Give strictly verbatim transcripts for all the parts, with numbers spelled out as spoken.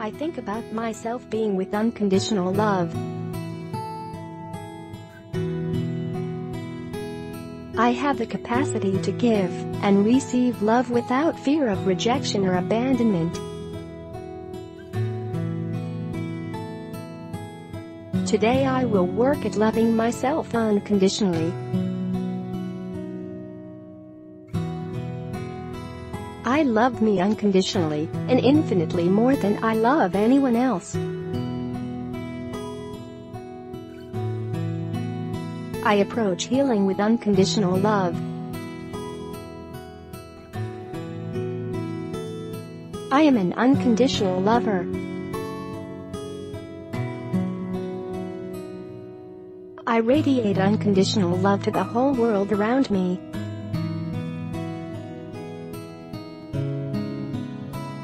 I think about myself being with unconditional love. I have the capacity to give and receive love without fear of rejection or abandonment. Today I will work at loving myself unconditionally. I love me unconditionally and infinitely more than I love anyone else. I approach healing with unconditional love. I am an unconditional lover. I radiate unconditional love to the whole world around me.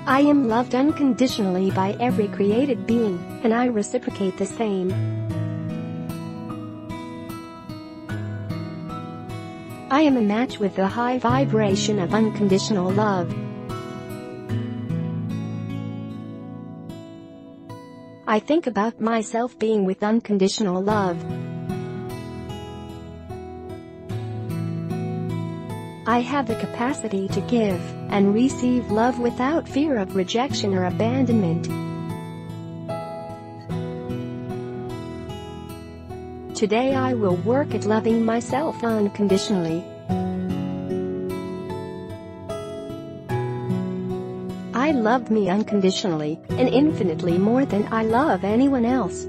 I am loved unconditionally by every created being, and I reciprocate the same. I am a match with the high vibration of unconditional love. I think about myself being with unconditional love. I have the capacity to give and receive love without fear of rejection or abandonment. Today I will work at loving myself unconditionally. I love me unconditionally and infinitely more than I love anyone else.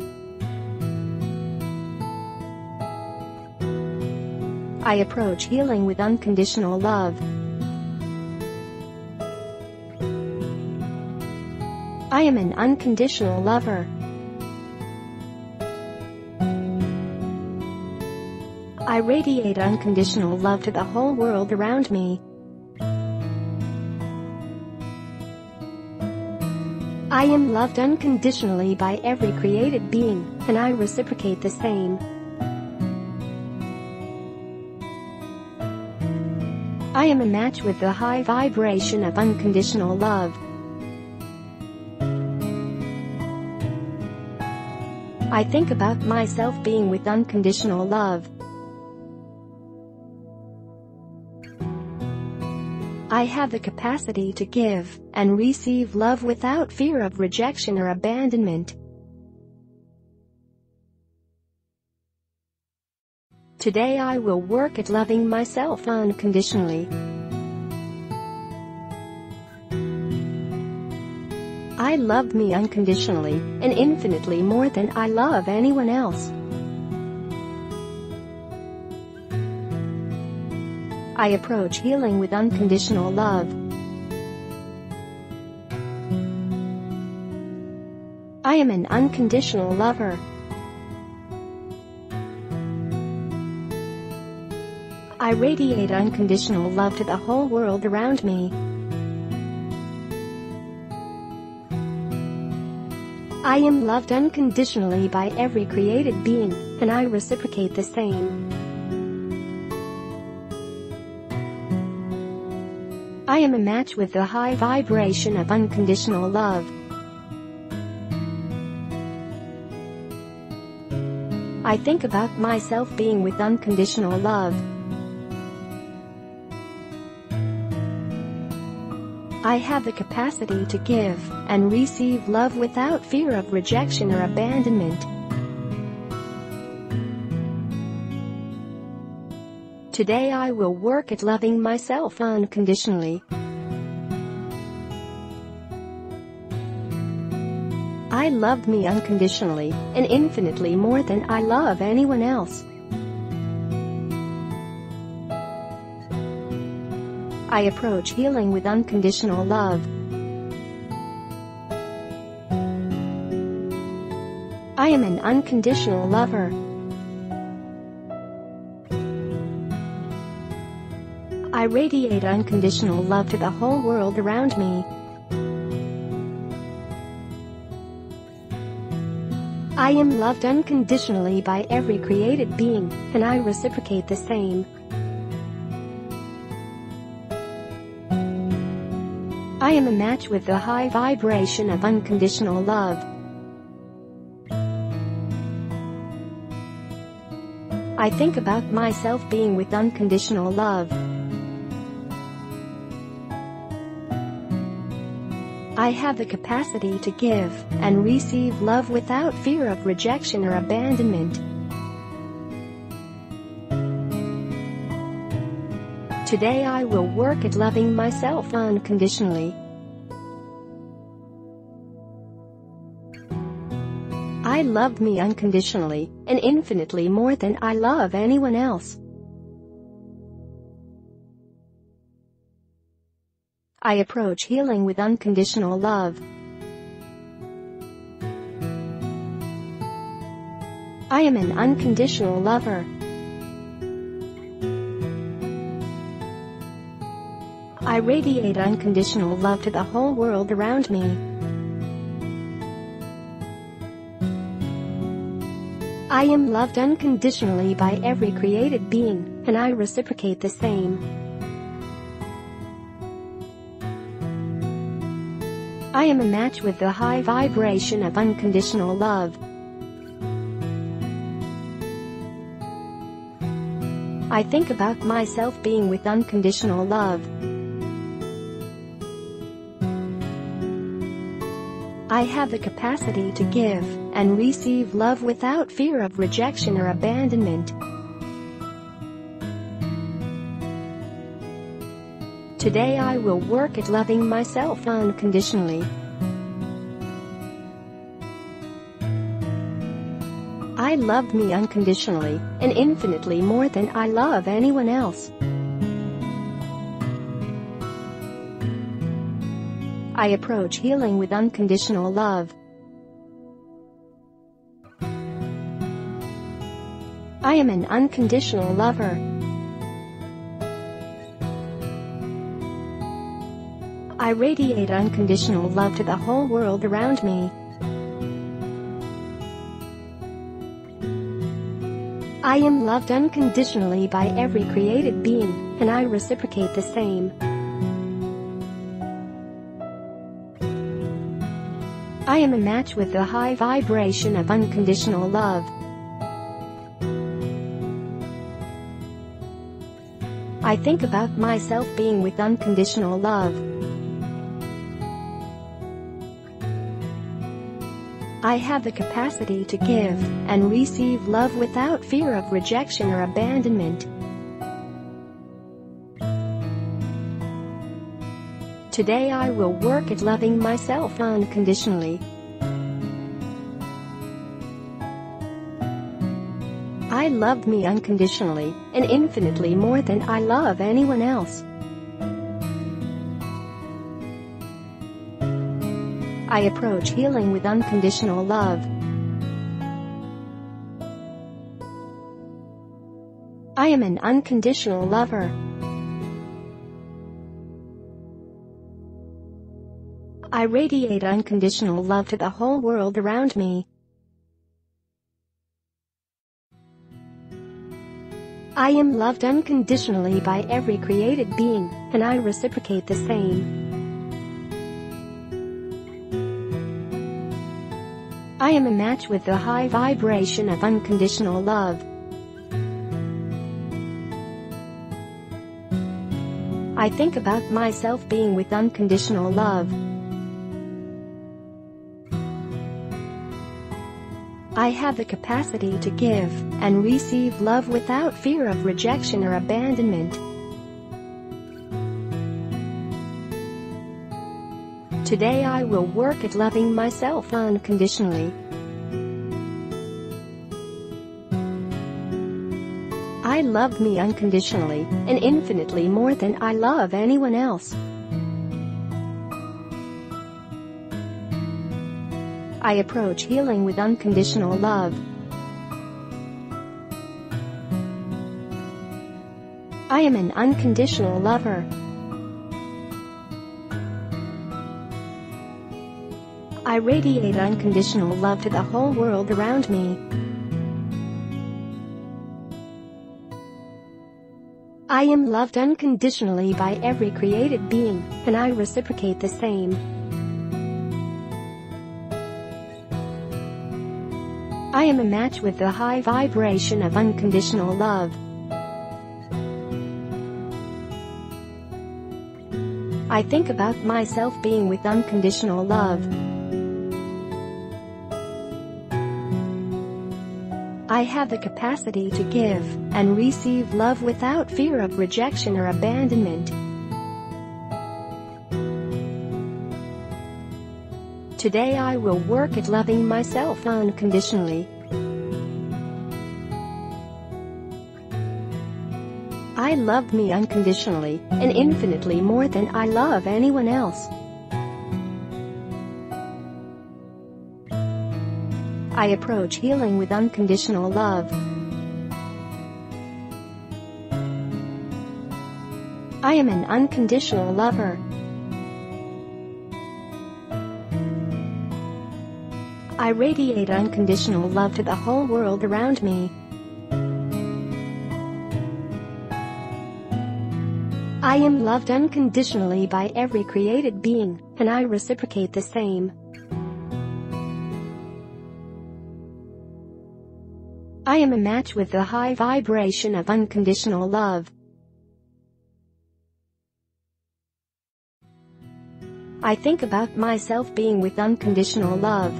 I approach healing with unconditional love. I am an unconditional lover. I radiate unconditional love to the whole world around me. I am loved unconditionally by every created being, and I reciprocate the same. I am a match with the high vibration of unconditional love. I think about myself being with unconditional love. I have the capacity to give and receive love without fear of rejection or abandonment. Today I will work at loving myself unconditionally. I love me unconditionally and infinitely more than I love anyone else. I approach healing with unconditional love. I am an unconditional lover. I radiate unconditional love to the whole world around me. I am loved unconditionally by every created being, and I reciprocate the same. I am a match with the high vibration of unconditional love. I think about myself being with unconditional love. I have the capacity to give and receive love without fear of rejection or abandonment. Today I will work at loving myself unconditionally. I love me unconditionally and infinitely more than I love anyone else. I approach healing with unconditional love. I am an unconditional lover. I radiate unconditional love to the whole world around me. I am loved unconditionally by every created being, and I reciprocate the same. I am a match with the high vibration of unconditional love. I think about myself being with unconditional love. I have the capacity to give and receive love without fear of rejection or abandonment. Today I will work at loving myself unconditionally. I love me unconditionally and infinitely more than I love anyone else. I approach healing with unconditional love. I am an unconditional lover. I radiate unconditional love to the whole world around me. I am loved unconditionally by every created being, and I reciprocate the same. I am a match with the high vibration of unconditional love. I think about myself being with unconditional love. I have the capacity to give and receive love without fear of rejection or abandonment. Today I will work at loving myself unconditionally. I love me unconditionally and infinitely more than I love anyone else. I approach healing with unconditional love. I am an unconditional lover. I radiate unconditional love to the whole world around me. I am loved unconditionally by every created being, and I reciprocate the same. I am a match with the high vibration of unconditional love. I think about myself being with unconditional love. I have the capacity to give and receive love without fear of rejection or abandonment. Today I will work at loving myself unconditionally. I love me unconditionally and infinitely more than I love anyone else. I approach healing with unconditional love. I am an unconditional lover. I radiate unconditional love to the whole world around me. I am loved unconditionally by every created being, and I reciprocate the same. I am a match with the high vibration of unconditional love. I think about myself being with unconditional love. I have the capacity to give and receive love without fear of rejection or abandonment. Today I will work at loving myself unconditionally. I love me unconditionally and infinitely more than I love anyone else. I approach healing with unconditional love. I am an unconditional lover. I radiate unconditional love to the whole world around me. I I am loved unconditionally by every created being, and I reciprocate the same. I am a match with the high vibration of unconditional love. I think about myself being with unconditional love. I have the capacity to give and receive love without fear of rejection or abandonment. Today I will work at loving myself unconditionally. I love me unconditionally, and infinitely more than I love anyone else. I approach healing with unconditional love. I am an unconditional lover. I radiate unconditional love to the whole world around me. I am loved unconditionally by every created being, and I reciprocate the same. I am a match with the high vibration of unconditional love. I think about myself being with unconditional love.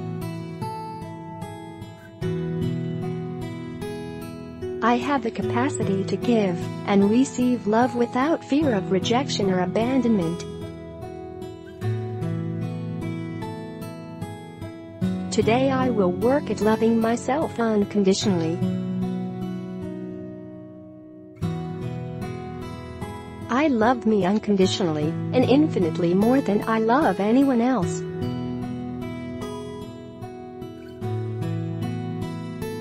I have the capacity to give and receive love without fear of rejection or abandonment. Today I will work at loving myself unconditionally. I love me unconditionally, and infinitely more than I love anyone else.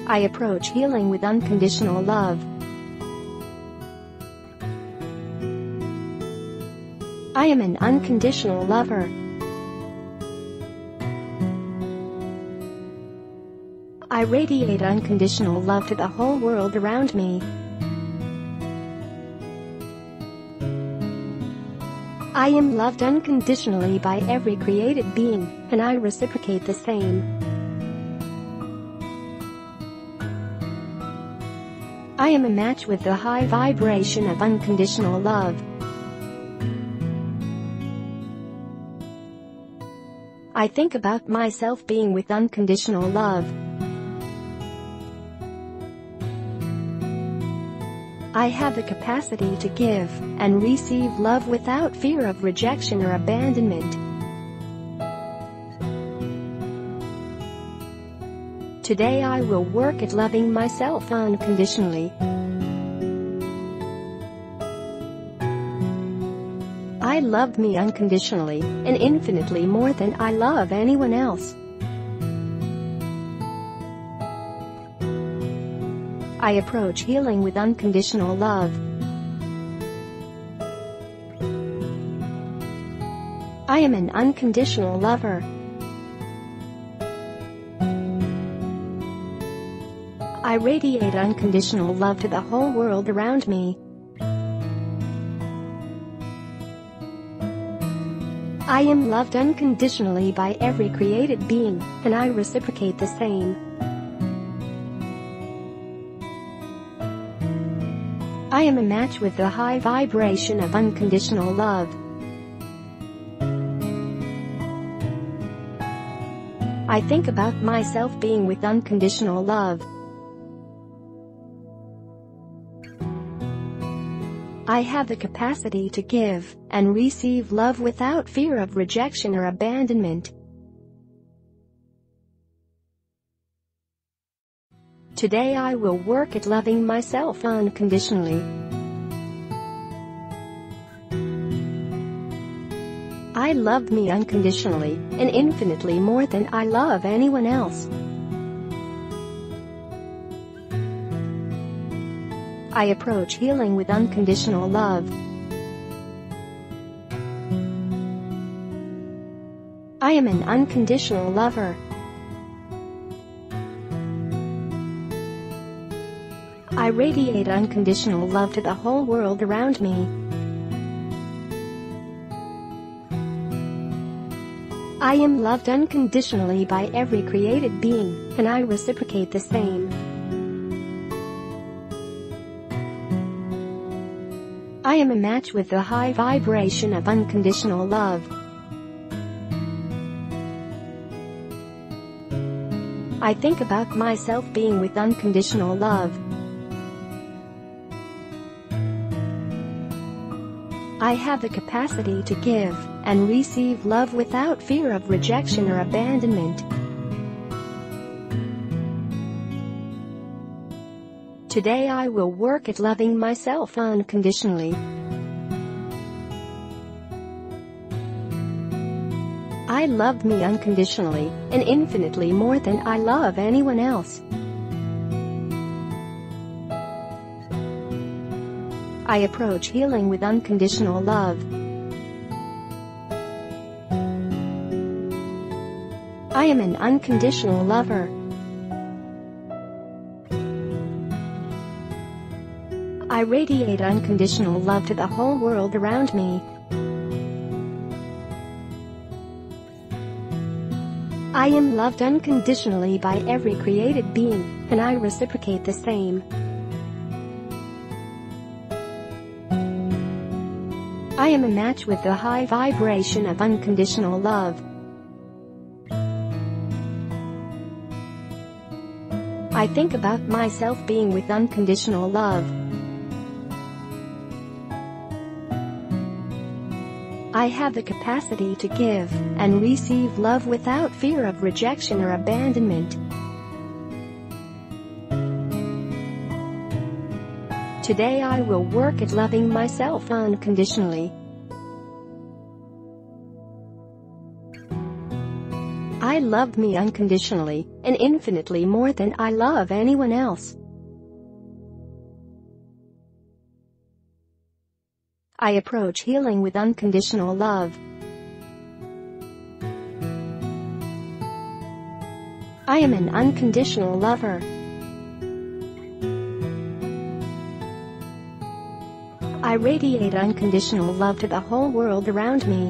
I approach healing with unconditional love. I am an unconditional lover. I radiate unconditional love to the whole world around me. I am loved unconditionally by every created being, and I reciprocate the same. I am a match with the high vibration of unconditional love. I think about myself being with unconditional love. I have the capacity to give and receive love without fear of rejection or abandonment. Today I will work at loving myself unconditionally. I love me unconditionally, and infinitely more than I love anyone else. I approach healing with unconditional love. I am an unconditional lover. I radiate unconditional love to the whole world around me. I am loved unconditionally by every created being, and I reciprocate the same. I am a match with the high vibration of unconditional love. I think about myself being with unconditional love. I have the capacity to give and receive love without fear of rejection or abandonment. Today I will work at loving myself unconditionally. I love me unconditionally, and infinitely more than I love anyone else. I approach healing with unconditional love. I am an unconditional lover. I I radiate unconditional love to the whole world around me. I am loved unconditionally by every created being, and I reciprocate the same. I am a match with the high vibration of unconditional love. I think about myself being with unconditional love. I have the capacity to give and receive love without fear of rejection or abandonment. Today I will work at loving myself unconditionally. I love me unconditionally and infinitely more than I love anyone else. I approach healing with unconditional love. I am an unconditional lover. I radiate unconditional love to the whole world around me. I am loved unconditionally by every created being, and I reciprocate the same. I am a match with the high vibration of unconditional love. I think about myself being with unconditional love. I have the capacity to give and receive love without fear of rejection or abandonment. Today I will work at loving myself unconditionally. I love me unconditionally and infinitely more than I love anyone else. I approach healing with unconditional love. I am an unconditional lover. I radiate unconditional love to the whole world around me.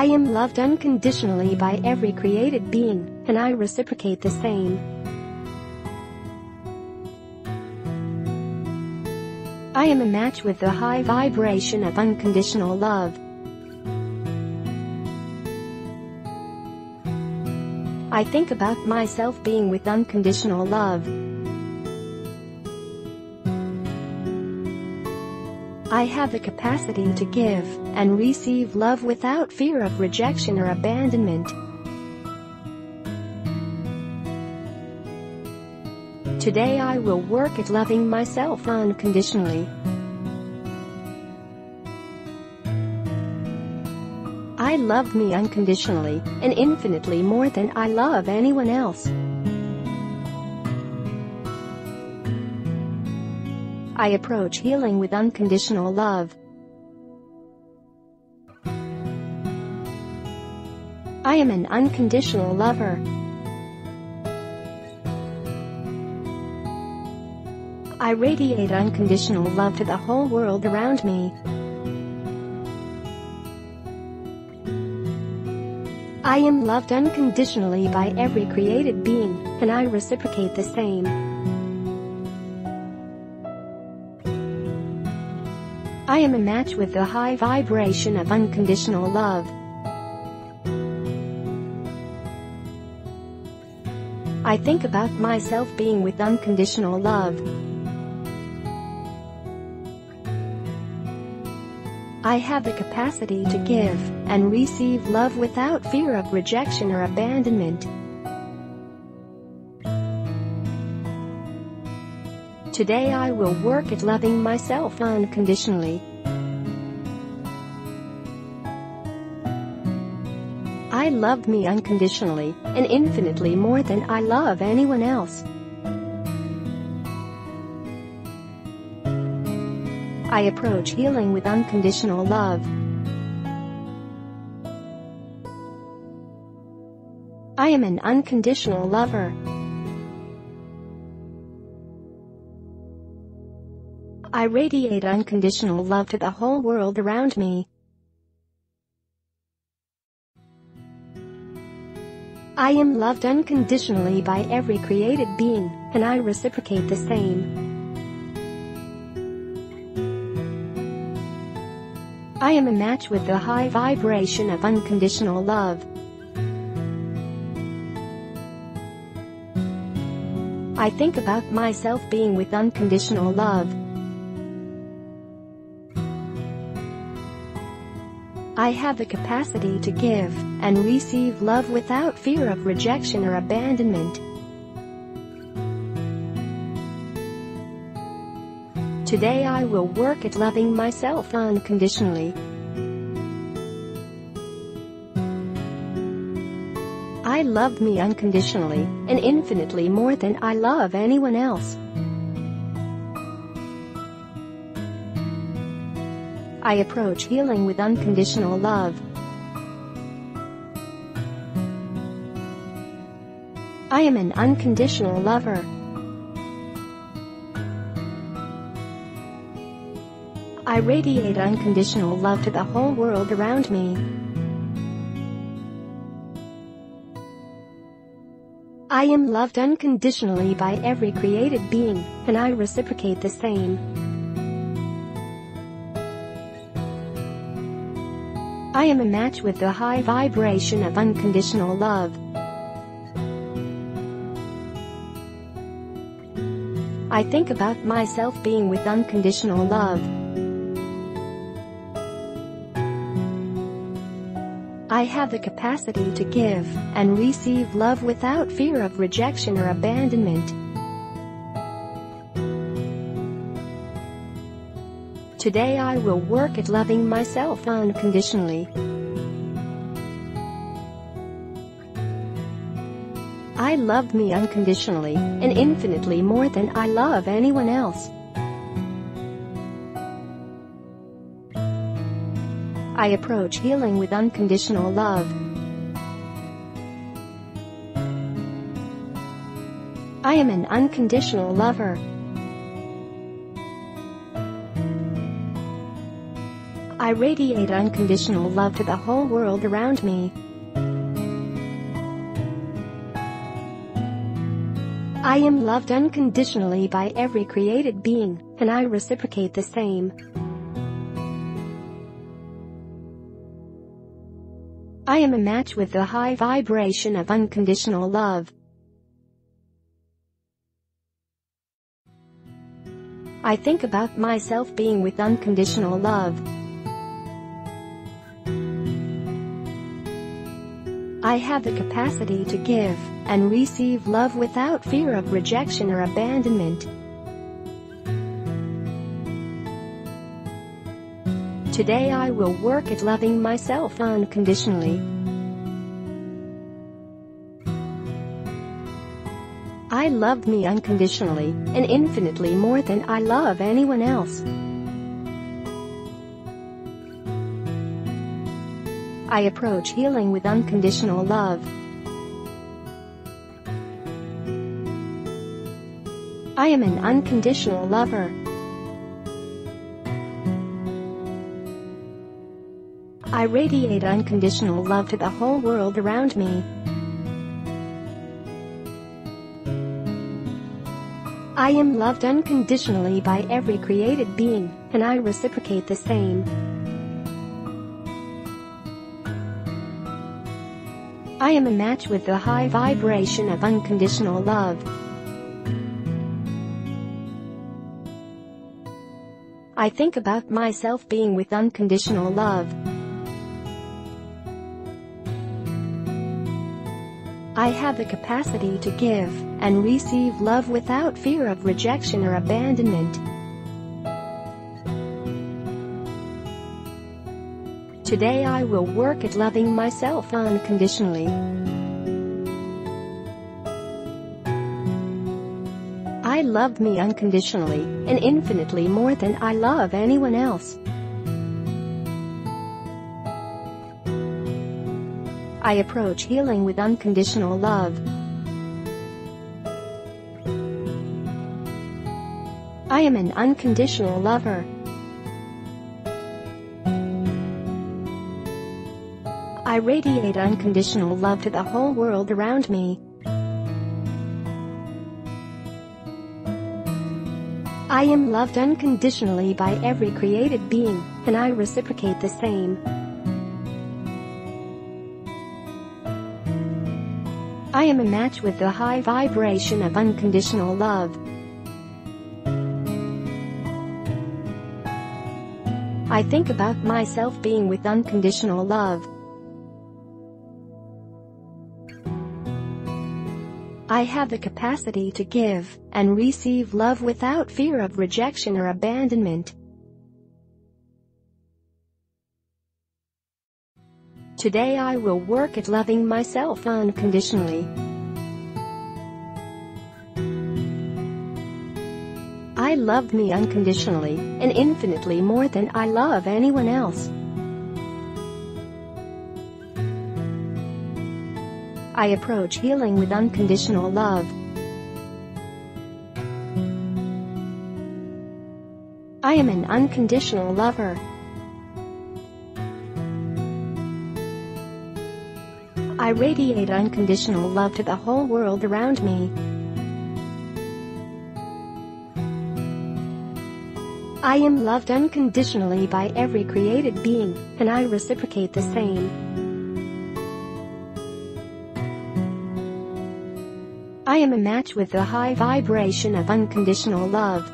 I am loved unconditionally by every created being, and I reciprocate the same. I am a match with the high vibration of unconditional love. I think about myself being with unconditional love. I have the capacity to give and receive love without fear of rejection or abandonment. Today I will work at loving myself unconditionally. I love me unconditionally and infinitely more than I love anyone else. I approach healing with unconditional love. I am an unconditional lover. I radiate unconditional love to the whole world around me. I am loved unconditionally by every created being, and I reciprocate the same. I am a match with the high vibration of unconditional love. I think about myself being with unconditional love. I have the capacity to give and receive love without fear of rejection or abandonment. Today I will work at loving myself unconditionally. I love me unconditionally and infinitely more than I love anyone else. I approach healing with unconditional love. I I am an unconditional lover. I radiate unconditional love to the whole world around me. I am loved unconditionally by every created being, and I reciprocate the same. I am a match with the high vibration of unconditional love. I think about myself being with unconditional love. I have the capacity to give and receive love without fear of rejection or abandonment. Today I will work at loving myself unconditionally. I love me unconditionally and infinitely more than I love anyone else. I approach healing with unconditional love. I am an unconditional lover. I radiate unconditional love to the whole world around me. I am loved unconditionally by every created being, and I reciprocate the same. I am a match with the high vibration of unconditional love. I think about myself being with unconditional love. I have the capacity to give and receive love without fear of rejection or abandonment. Today I will work at loving myself unconditionally. I love me unconditionally and infinitely more than I love anyone else. I approach healing with unconditional love. I am an unconditional lover. I radiate unconditional love to the whole world around me. I am loved unconditionally by every created being, and I reciprocate the same. I am a match with the high vibration of unconditional love. I think about myself being with unconditional love. I have the capacity to give and receive love without fear of rejection or abandonment. Today I will work at loving myself unconditionally. I love me unconditionally and infinitely more than I love anyone else. I approach healing with unconditional love. I am an unconditional lover. I radiate unconditional love to the whole world around me. I am loved unconditionally by every created being, and I reciprocate the same. I am a match with the high vibration of unconditional love. I think about myself being with unconditional love. I have the capacity to give and receive love without fear of rejection or abandonment. Today I will work at loving myself unconditionally. I love me unconditionally and infinitely more than I love anyone else. I approach healing with unconditional love. I am an unconditional lover. I radiate unconditional love to the whole world around me. I am loved unconditionally by every created being, and I reciprocate the same. I am a match with the high vibration of unconditional love. I think about myself being with unconditional love. I have the capacity to give and receive love without fear of rejection or abandonment. Today I will work at loving myself unconditionally. I love me unconditionally and infinitely more than I love anyone else. I approach healing with unconditional love. I am an unconditional lover. I radiate unconditional love to the whole world around me. I am loved unconditionally by every created being, and I reciprocate the same. I am a match with the high vibration of unconditional love.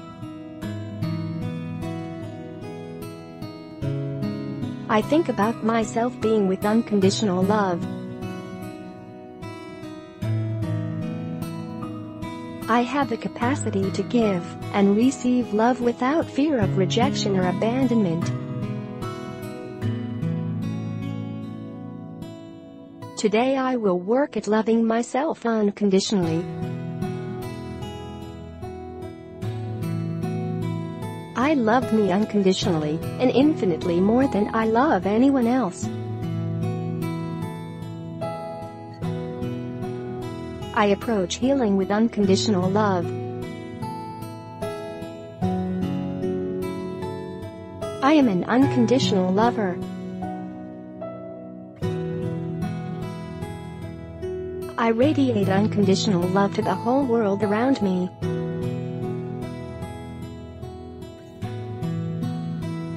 I think about myself being with unconditional love. I have the capacity to give and receive love without fear of rejection or abandonment. Today I will work at loving myself unconditionally. I love me unconditionally and infinitely more than I love anyone else. I approach healing with unconditional love. I am an unconditional lover. I radiate unconditional love to the whole world around me.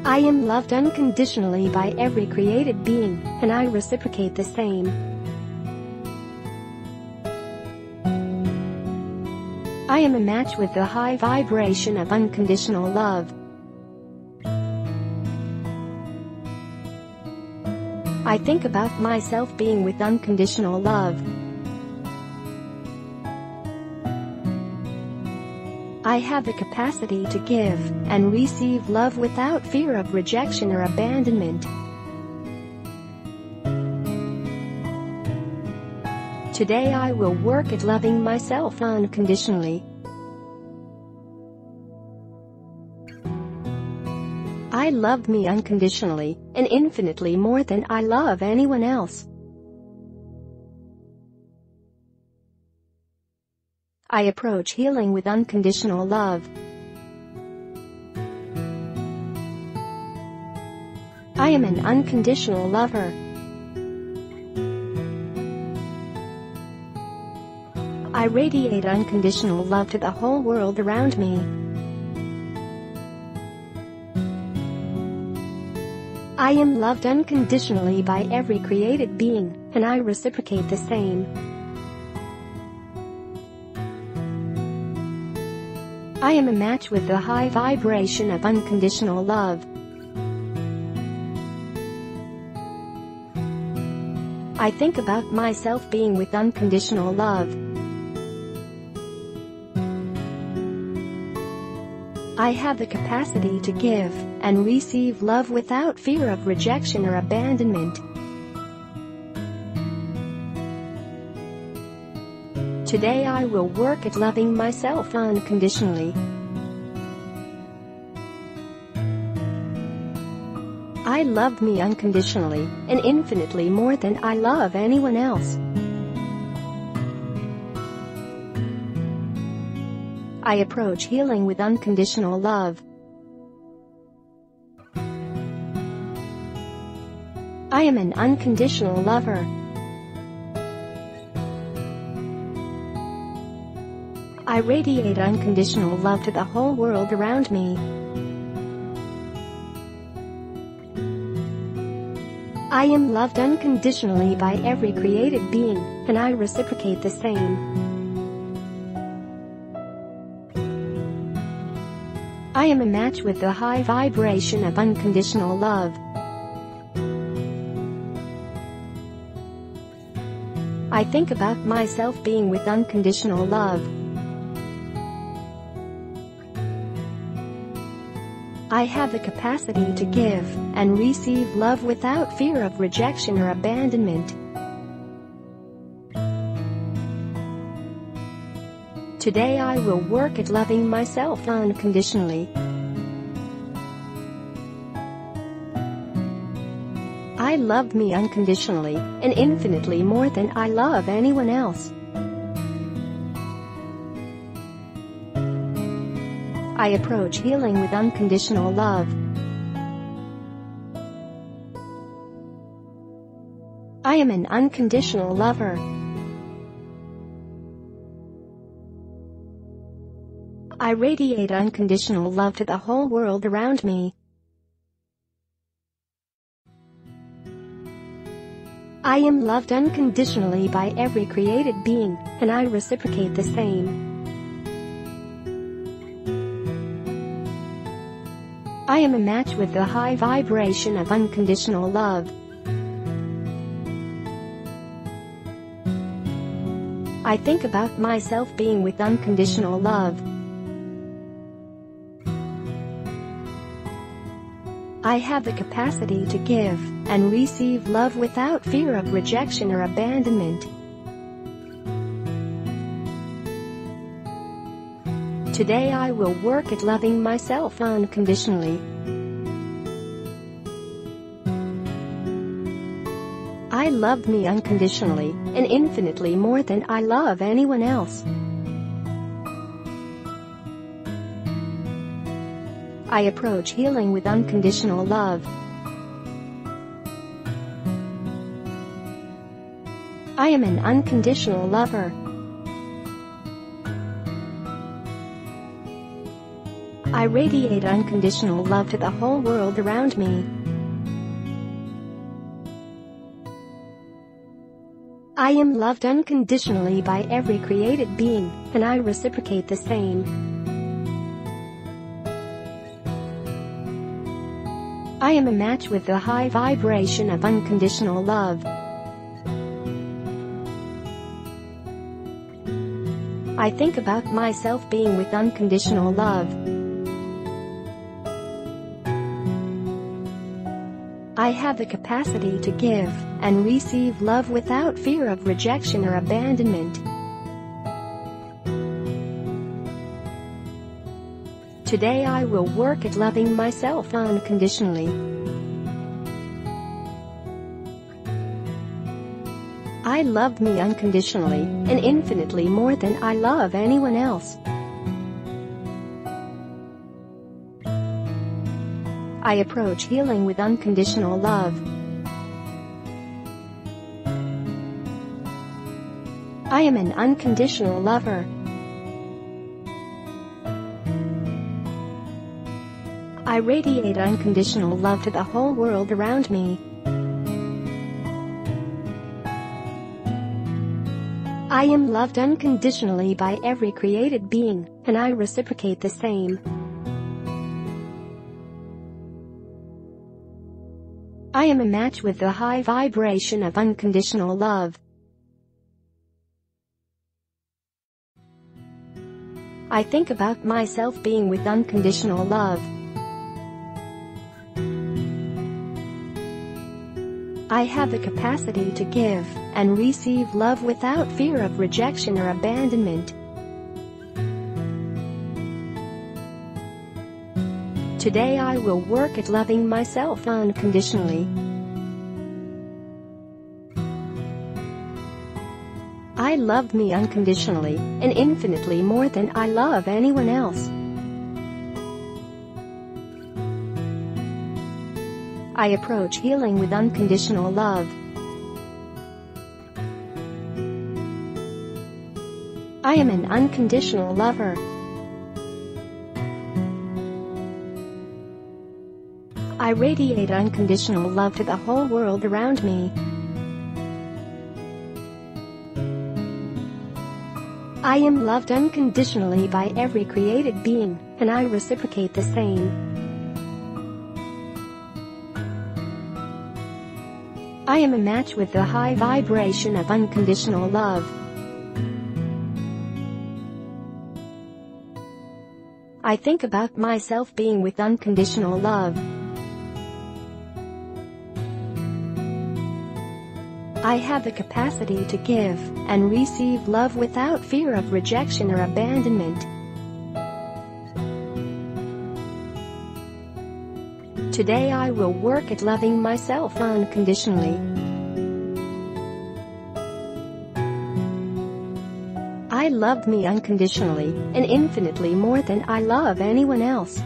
I am loved unconditionally by every created being, and I reciprocate the same. I am a match with the high vibration of unconditional love. I think about myself being with unconditional love. I have the capacity to give and receive love without fear of rejection or abandonment. Today I will work at loving myself unconditionally. I love me unconditionally and infinitely more than I love anyone else. I approach healing with unconditional love. I am an unconditional lover. I radiate unconditional love to the whole world around me. I am loved unconditionally by every created being, and I reciprocate the same. I am a match with the high vibration of unconditional love. I think about myself being with unconditional love. I have the capacity to give and receive love without fear of rejection or abandonment. Today I will work at loving myself unconditionally. I love me unconditionally and infinitely more than I love anyone else. I approach healing with unconditional love. I am an unconditional lover. I radiate unconditional love to the whole world around me. I am loved unconditionally by every created being, and I reciprocate the same. I am a match with the high vibration of unconditional love. I think about myself being with unconditional love. I have the capacity to give and receive love without fear of rejection or abandonment. Today I will work at loving myself unconditionally. I love me unconditionally and infinitely more than I love anyone else. I approach healing with unconditional love. I am an unconditional lover. I radiate unconditional love to the whole world around me. I am loved unconditionally by every created being, and I reciprocate the same. I am a match with the high vibration of unconditional love. I think about myself being with unconditional love. I have the capacity to give and receive love without fear of rejection or abandonment. Today I will work at loving myself unconditionally. I love me unconditionally and infinitely more than I love anyone else. I approach healing with unconditional love. I am an unconditional lover. I radiate unconditional love to the whole world around me. I am loved unconditionally by every created being, and I reciprocate the same. I am a match with the high vibration of unconditional love. I think about myself being with unconditional love. I have the capacity to give and receive love without fear of rejection or abandonment. Today I will work at loving myself unconditionally. I love me unconditionally and infinitely more than I love anyone else. I approach healing with unconditional love. I am an unconditional lover. I radiate unconditional love to the whole world around me. I am loved unconditionally by every created being, and I reciprocate the same. I am a match with the high vibration of unconditional love. I think about myself being with unconditional love. I have the capacity to give and receive love without fear of rejection or abandonment. Today I will work at loving myself unconditionally. I love me unconditionally, and infinitely more than I love anyone else. I approach healing with unconditional love. I am an unconditional lover. I radiate unconditional love to the whole world around me. I am loved unconditionally by every created being, and I reciprocate the same. I am a match with the high vibration of unconditional love. I think about myself being with unconditional love. I have the capacity to give and receive love without fear of rejection or abandonment. Today I will work at loving myself unconditionally. I love me unconditionally and infinitely more than I love anyone else.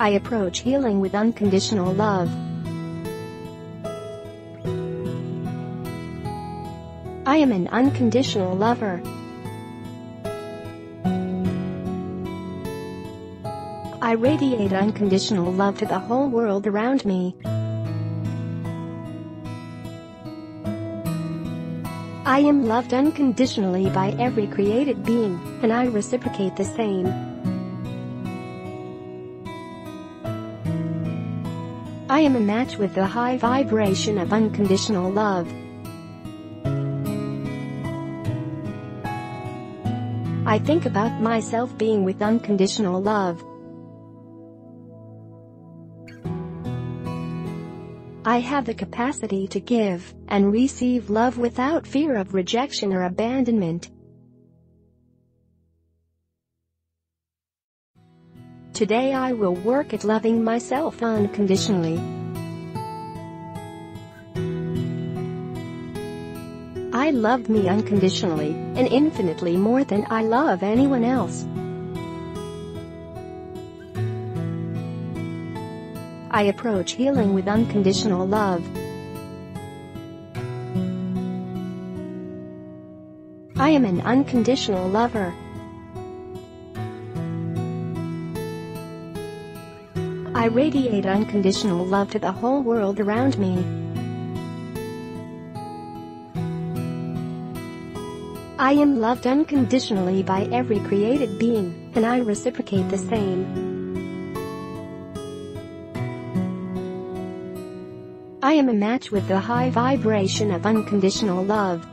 I approach healing with unconditional love. I am an unconditional lover. I radiate unconditional love to the whole world around me. I am loved unconditionally by every created being, and I reciprocate the same. I am a match with the high vibration of unconditional love. I think about myself being with unconditional love. I have the capacity to give and receive love without fear of rejection or abandonment. Today I will work at loving myself unconditionally. I love me unconditionally and infinitely more than I love anyone else. I approach healing with unconditional love. I am an unconditional lover. I radiate unconditional love to the whole world around me. I am loved unconditionally by every created being, and I reciprocate the same. I am a match with the high vibration of unconditional love.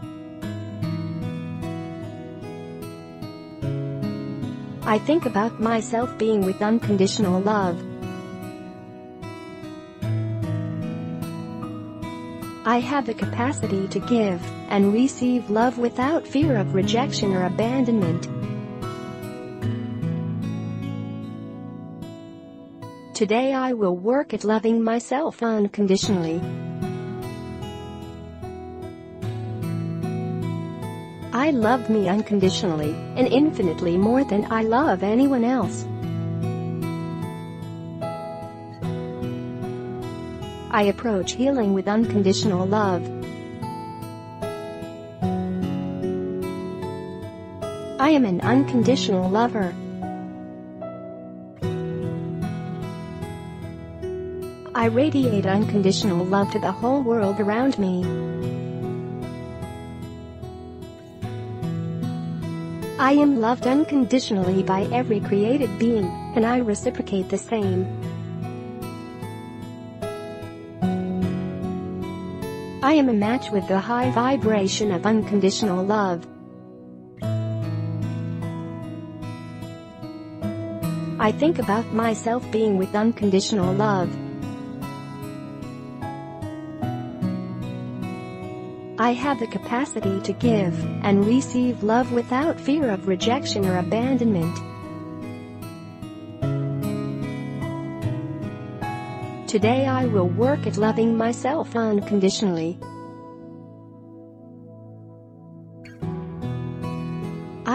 I think about myself being with unconditional love. I have the capacity to give and receive love without fear of rejection or abandonment. Today I will work at loving myself unconditionally. I love me unconditionally and infinitely more than I love anyone else. I approach healing with unconditional love. I am an unconditional lover. I radiate unconditional love to the whole world around me. I am loved unconditionally by every created being, and I reciprocate the same. I am a match with the high vibration of unconditional love. I think about myself being with unconditional love. I have the capacity to give and receive love without fear of rejection or abandonment. Today I will work at loving myself unconditionally.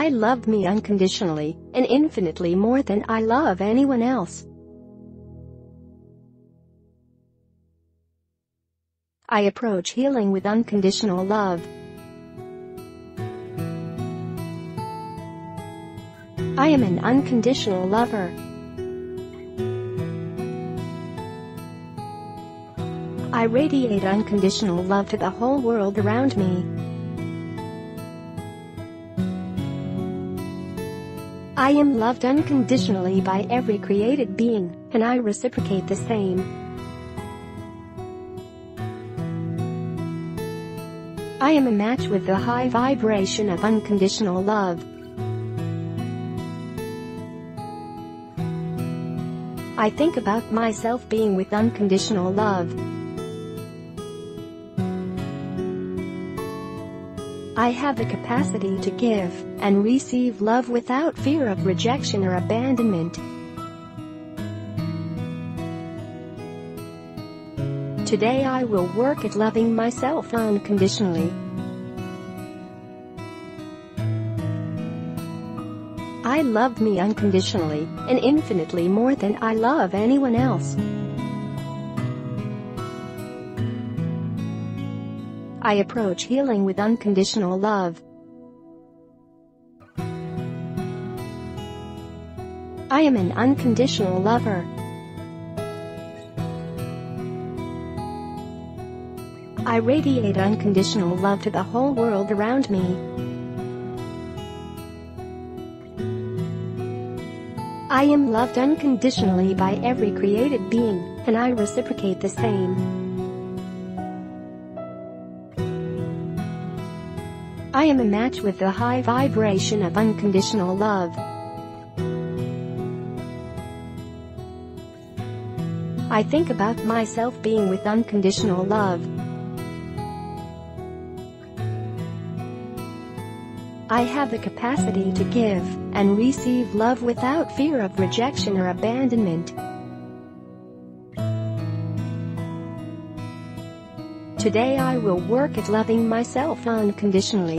I love me unconditionally, and infinitely more than I love anyone else. I approach healing with unconditional love. I am an unconditional lover. I radiate unconditional love to the whole world around me. I am loved unconditionally by every created being, and I reciprocate the same. I am a match with the high vibration of unconditional love. I think about myself being with unconditional love. I have the capacity to give and receive love without fear of rejection or abandonment. Today I will work at loving myself unconditionally. I love me unconditionally and infinitely more than I love anyone else. I approach healing with unconditional love. I am an unconditional lover. I radiate unconditional love to the whole world around me. I am loved unconditionally by every created being, and I reciprocate the same. I am a match with the high vibration of unconditional love. I think about myself being with unconditional love. I have the capacity to give and receive love without fear of rejection or abandonment. Today I will work at loving myself unconditionally.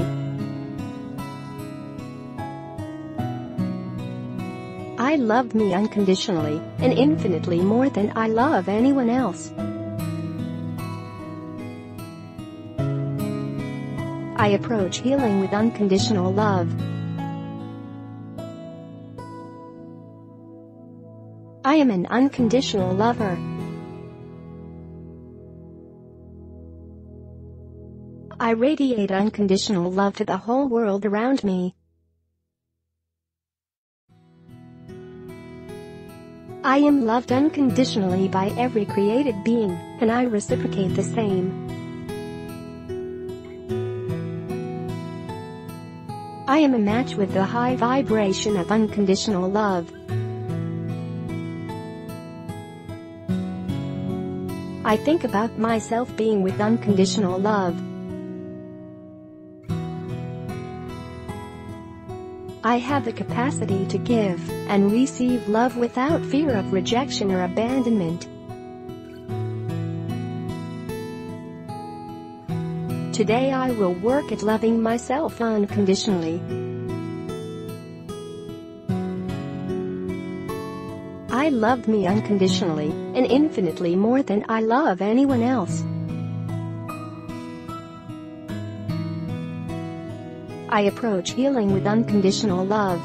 I love me unconditionally and infinitely more than I love anyone else. I approach healing with unconditional love. I am an unconditional lover. I radiate unconditional love to the whole world around me. I am loved unconditionally by every created being, and I reciprocate the same. I am a match with the high vibration of unconditional love. I think about myself being with unconditional love. I have the capacity to give and receive love without fear of rejection or abandonment. Today I will work at loving myself unconditionally. I love me unconditionally and infinitely more than I love anyone else. I approach healing with unconditional love.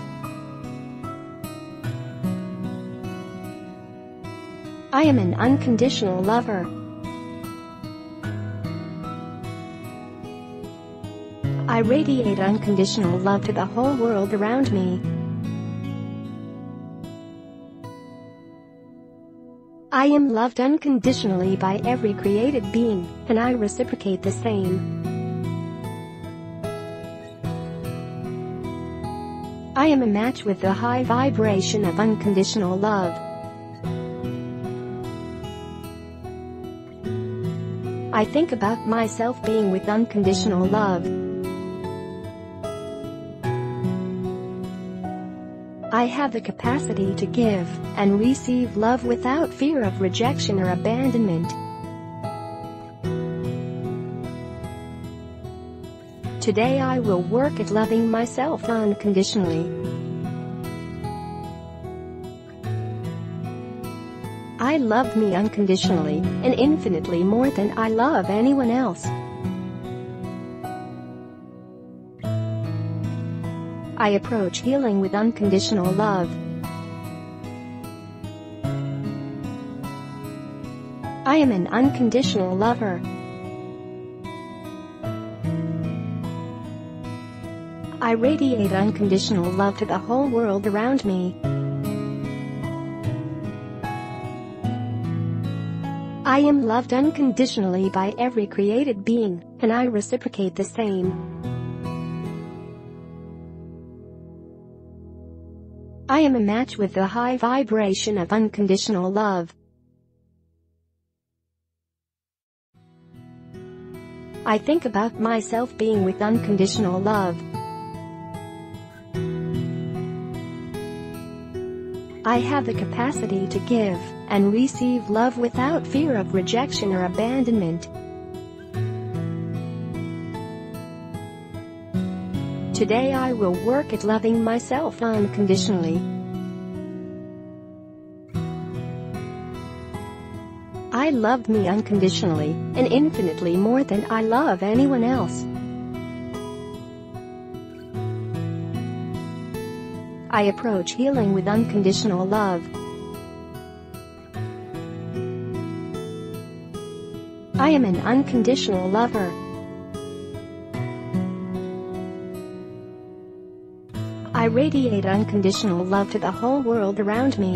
I am an unconditional lover. I radiate unconditional love to the whole world around me. I am loved unconditionally by every created being, and I reciprocate the same. I am a match with the high vibration of unconditional love. I think about myself being with unconditional love. I have the capacity to give and receive love without fear of rejection or abandonment. Today I will work at loving myself unconditionally. I love me unconditionally and infinitely more than I love anyone else. I approach healing with unconditional love. I am an unconditional lover. I radiate unconditional love to the whole world around me. I am loved unconditionally by every created being, and I reciprocate the same. I am a match with the high vibration of unconditional love. I think about myself being with unconditional love. I have the capacity to give and receive love without fear of rejection or abandonment. Today I will work at loving myself unconditionally. I love me unconditionally and infinitely more than I love anyone else. I approach healing with unconditional love. I am an unconditional lover. I radiate unconditional love to the whole world around me.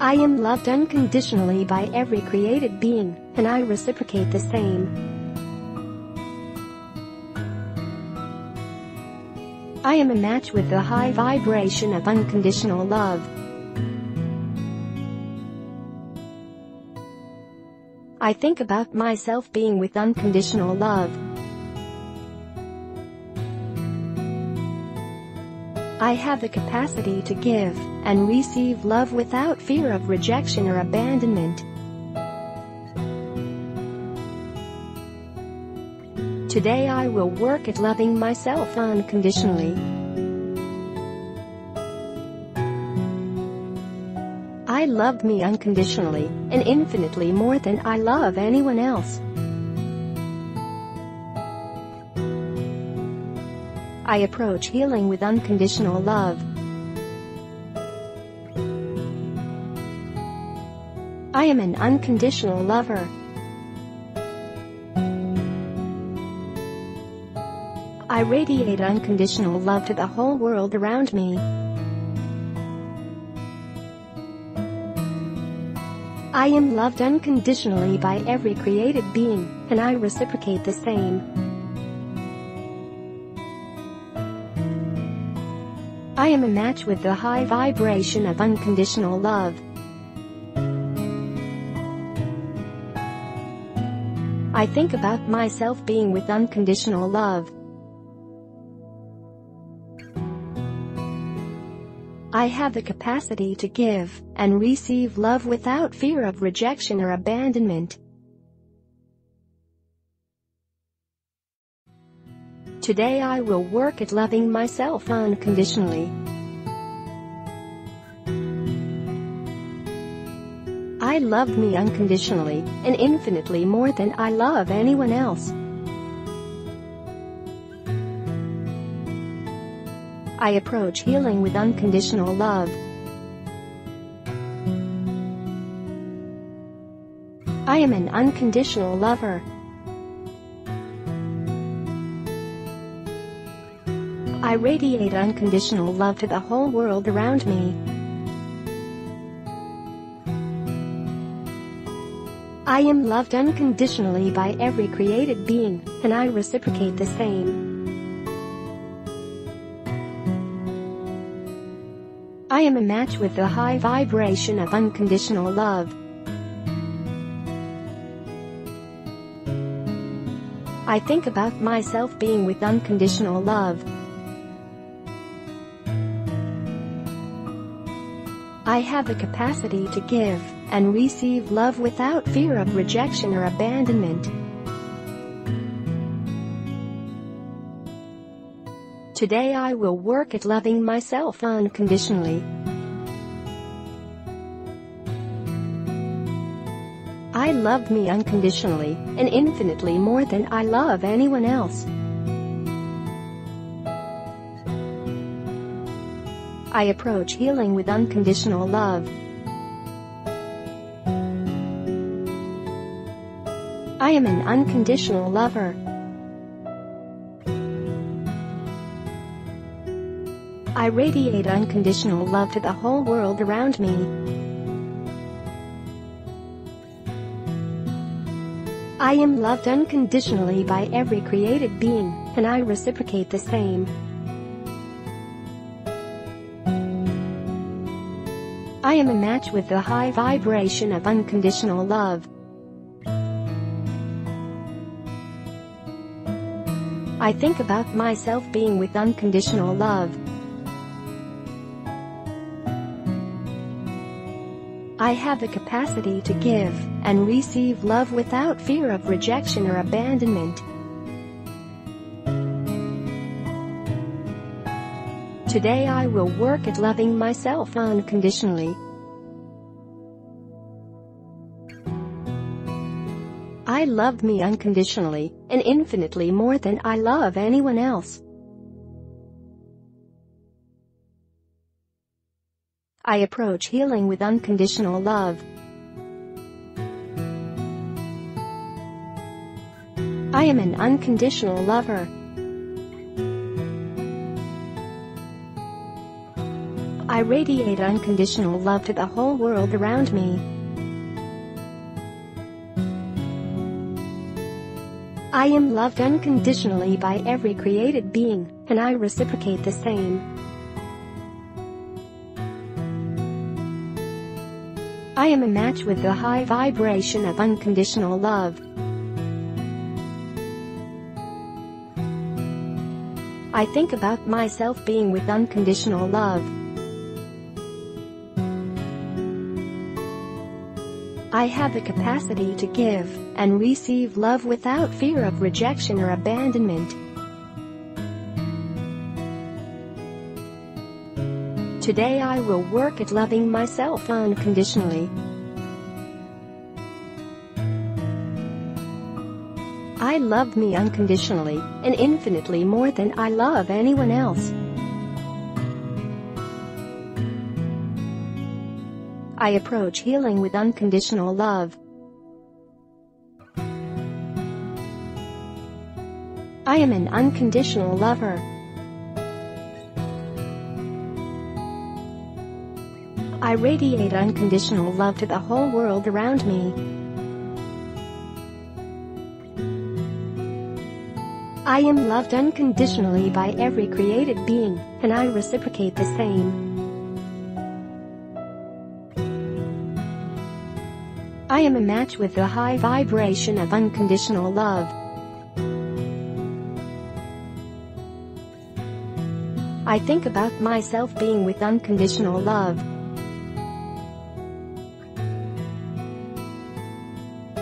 I am loved unconditionally by every created being, and I reciprocate the same. I am a match with the high vibration of unconditional love. I think about myself being with unconditional love. I have the capacity to give and receive love without fear of rejection or abandonment. Today I will work at loving myself unconditionally. I love me unconditionally and infinitely more than I love anyone else. I approach healing with unconditional love. I am an unconditional lover. I radiate unconditional love to the whole world around me. I am loved unconditionally by every created being, and I reciprocate the same. I am a match with the high vibration of unconditional love. I think about myself being with unconditional love. I have the capacity to give and receive love without fear of rejection or abandonment. Today I will work at loving myself unconditionally. I love me unconditionally and infinitely more than I love anyone else. I approach healing with unconditional love. I am an unconditional lover. I radiate unconditional love to the whole world around me. I am loved unconditionally by every created being, and I reciprocate the same. I I am a match with the high vibration of unconditional love. I think about myself being with unconditional love. I have the capacity to give and receive love without fear of rejection or abandonment. Today I will work at loving myself unconditionally. I love me unconditionally and infinitely more than I love anyone else. I approach healing with unconditional love. I am an unconditional lover. I radiate unconditional love to the whole world around me. I am loved unconditionally by every created being, and I reciprocate the same. I am a match with the high vibration of unconditional love. I think about myself being with unconditional love. I have the capacity to give and receive love without fear of rejection or abandonment. Today I will work at loving myself unconditionally. I love me unconditionally and infinitely more than I love anyone else. I approach healing with unconditional love. I am an unconditional lover. I radiate unconditional love to the whole world around me. I am loved unconditionally by every created being, and I reciprocate the same. I am a match with the high vibration of unconditional love. I think about myself being with unconditional love. I have the capacity to give and receive love without fear of rejection or abandonment. Today I will work at loving myself unconditionally. I love me unconditionally and infinitely more than I love anyone else. I approach healing with unconditional love. I am an unconditional lover. I radiate unconditional love to the whole world around me. I am loved unconditionally by every created being, and I reciprocate the same. I am a match with the high vibration of unconditional love. I think about myself being with unconditional love.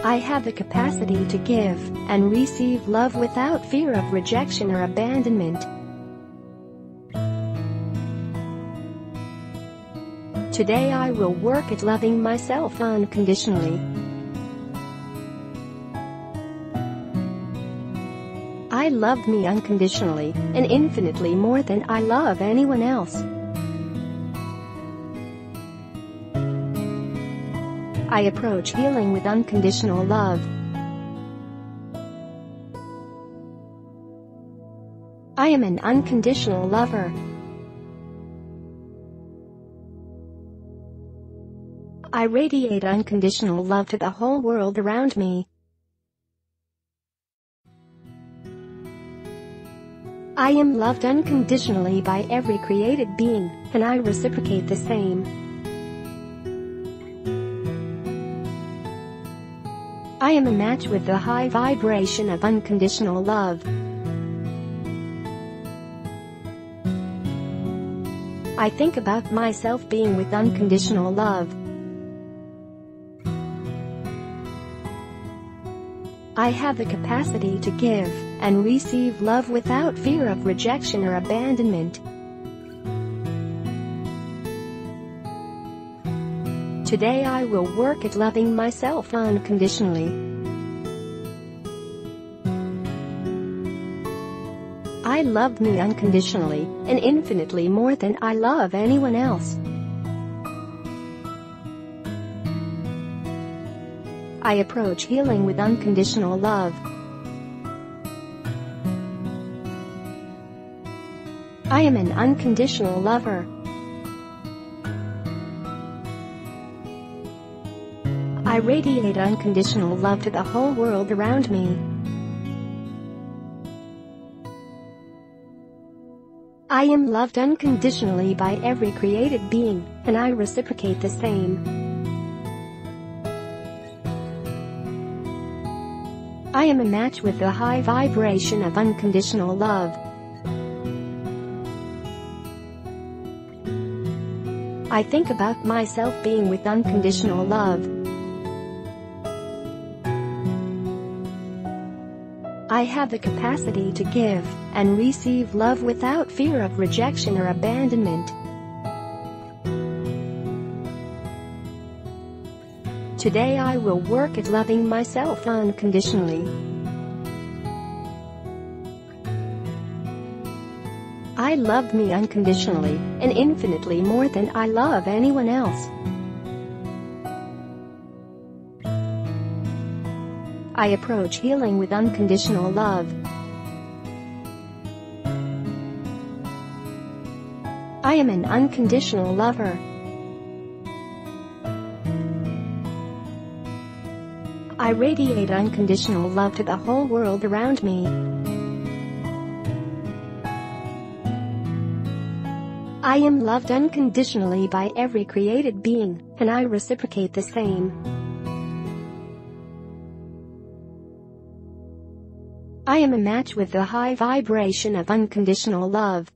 I have the capacity to give and receive love without fear of rejection or abandonment. Today I will work at loving myself unconditionally. I love me unconditionally and infinitely more than I love anyone else. I approach healing with unconditional love. I am an unconditional lover. I radiate unconditional love to the whole world around me. I am loved unconditionally by every created being, and I reciprocate the same. I am a match with the high vibration of unconditional love. I think about myself being with unconditional love. I have the capacity to give and receive love without fear of rejection or abandonment. Today I will work at loving myself unconditionally. I love me unconditionally, and infinitely more than I love anyone else. I approach healing with unconditional love. I am an unconditional lover. I radiate unconditional love to the whole world around me. I am loved unconditionally by every created being, and I reciprocate the same. I am a match with the high vibration of unconditional love. I think about myself being with unconditional love. I have the capacity to give and receive love without fear of rejection or abandonment. Today I will work at loving myself unconditionally. I love me unconditionally, and infinitely more than I love anyone else. I approach healing with unconditional love. I am an unconditional lover. I radiate unconditional love to the whole world around me. I am loved unconditionally by every created being, and I reciprocate the same. I am a match with the high vibration of unconditional love.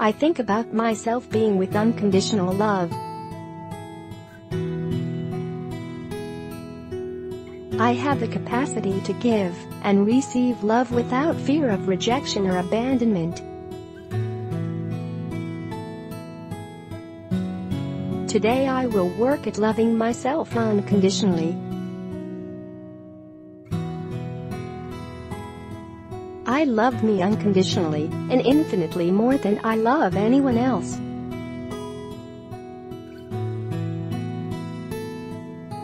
I think about myself being with unconditional love. I have the capacity to give and receive love without fear of rejection or abandonment. Today I will work at loving myself unconditionally. I love me unconditionally, and infinitely more than I love anyone else.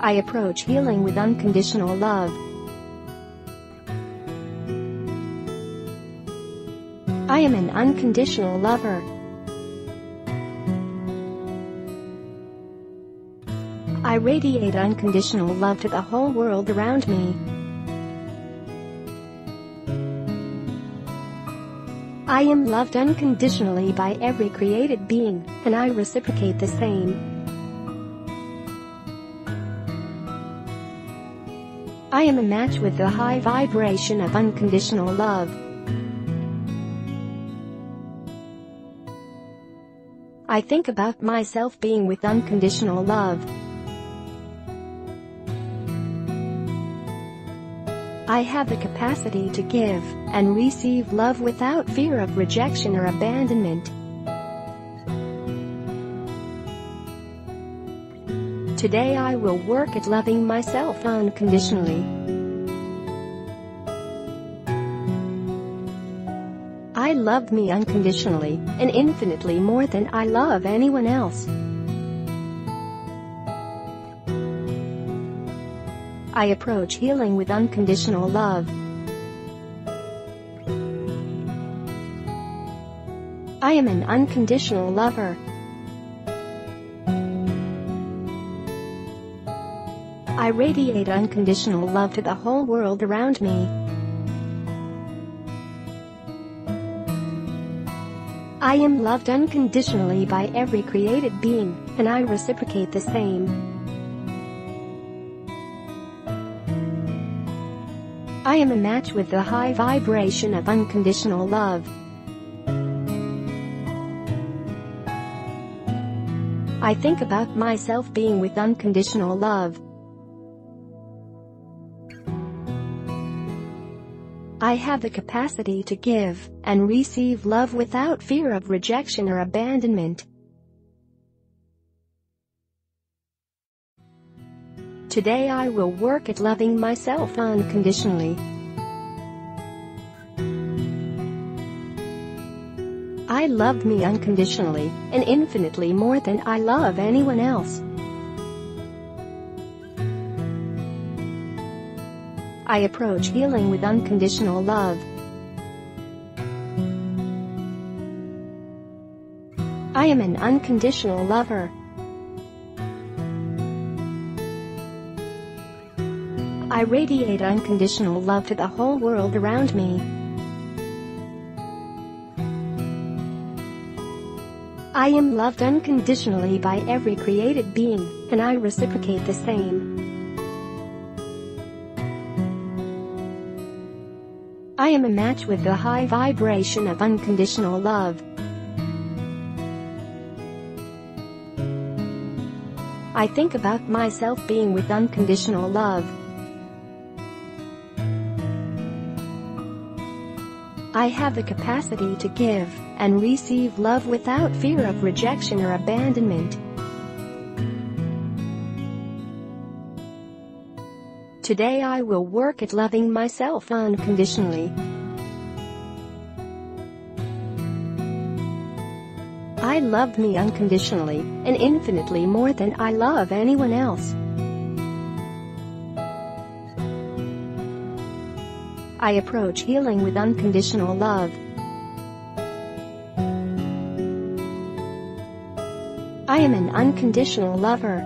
I approach healing with unconditional love. I am an unconditional lover. I radiate unconditional love to the whole world around me. I am loved unconditionally by every created being, and I reciprocate the same. I am a match with the high vibration of unconditional love. I think about myself being with unconditional love. I have the capacity to give and receive love without fear of rejection or abandonment. Today I will work at loving myself unconditionally. I love me unconditionally, and infinitely more than I love anyone else. I approach healing with unconditional love. I am an unconditional lover. I I radiate unconditional love to the whole world around me. I am loved unconditionally by every created being, and I reciprocate the same. I am a match with the high vibration of unconditional love. I think about myself being with unconditional love. I have the capacity to give and receive love without fear of rejection or abandonment. Today I will work at loving myself unconditionally. I love me unconditionally and infinitely more than I love anyone else. I approach healing with unconditional love. I am an unconditional lover. I radiate unconditional love to the whole world around me. I am loved unconditionally by every created being, and I reciprocate the same. I am a match with the high vibration of unconditional love. I think about myself being with unconditional love. I have the capacity to give and receive love without fear of rejection or abandonment. Today I will work at loving myself unconditionally. I love me unconditionally and infinitely more than I love anyone else. I approach healing with unconditional love. I am an unconditional lover.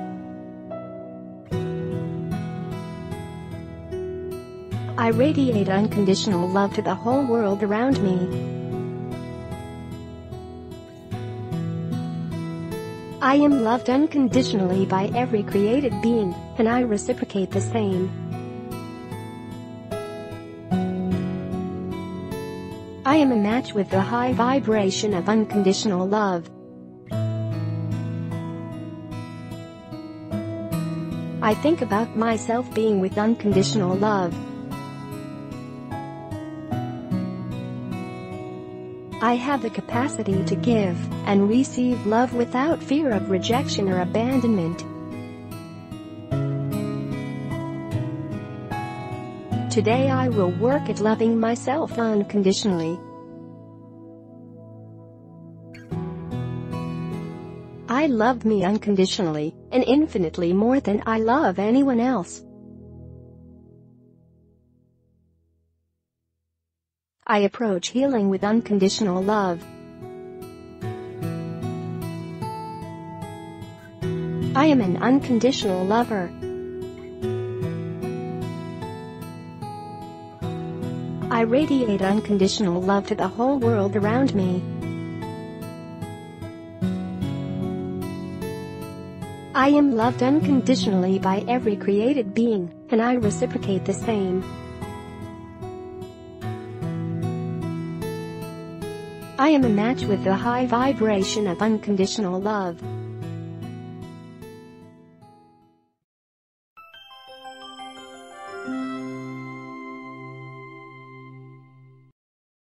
I radiate unconditional love to the whole world around me. I am loved unconditionally by every created being, and I reciprocate the same. I am a match with the high vibration of unconditional love. I think about myself being with unconditional love. I have the capacity to give and receive love without fear of rejection or abandonment. Today I will work at loving myself unconditionally. I love me unconditionally and infinitely more than I love anyone else. I approach healing with unconditional love. I am an unconditional lover. I radiate unconditional love to the whole world around me. I am loved unconditionally by every created being, and I reciprocate the same. I am a match with the high vibration of unconditional love.